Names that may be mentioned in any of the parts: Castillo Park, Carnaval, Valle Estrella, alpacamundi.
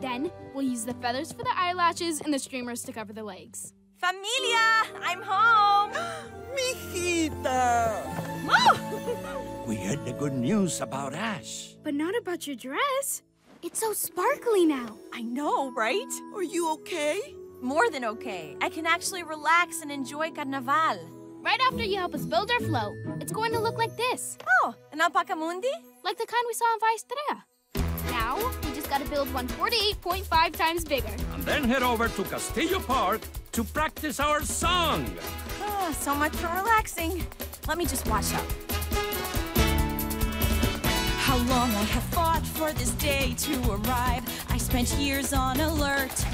Then, we'll use the feathers for the eyelashes and the streamers to cover the legs. Familia, I'm home! Mijita! We heard the good news about Ash. But not about your dress. It's so sparkly now. I know, right? Are you okay? More than okay. I can actually relax and enjoy Carnaval. Right after you help us build our float, it's going to look like this. Oh, an alpacamundi? Like the kind we saw in Valle Estrella. Now, we just gotta build one 48.5 times bigger. And then head over to Castillo Park to practice our song. Oh, so much for relaxing. Let me just wash up. How long I have fought for this day to arrive. I spent years on alert.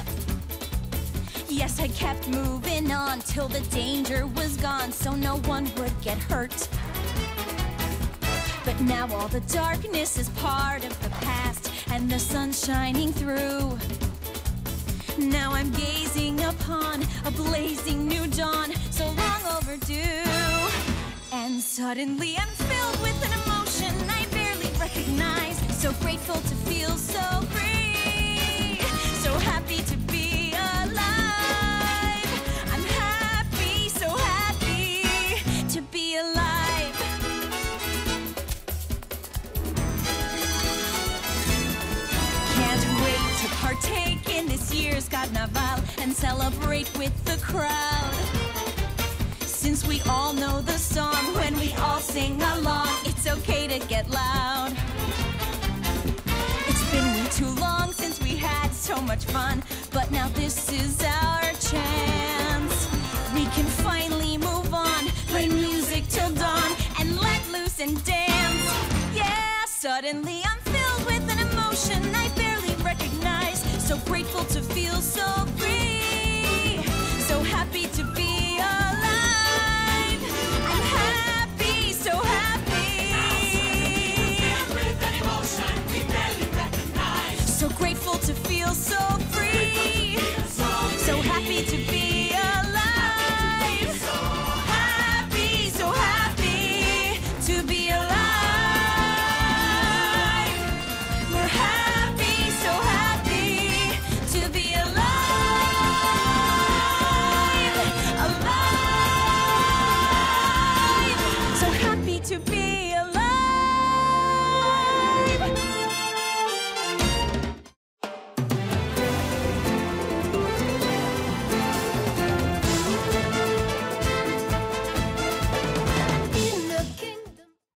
Yes, I kept moving on till the danger was gone, so no one would get hurt. But now all the darkness is part of the past, and the sun's shining through. Now I'm gazing upon a blazing new dawn, so long overdue. And suddenly I'm filled with an emotion I barely recognize. So grateful to feel so free, so happy to be alive. I'm happy, so happy to be alive. Partake in this year's Carnaval and celebrate with the crowd. Since we all know the song, when we all sing along, it's okay to get loud. It's been way too long since we had so much fun, but now this is our chance. We can finally move on, play music till dawn, and let loose and dance. Yeah, suddenly I'm filled with an emotion I barely recognize. So grateful to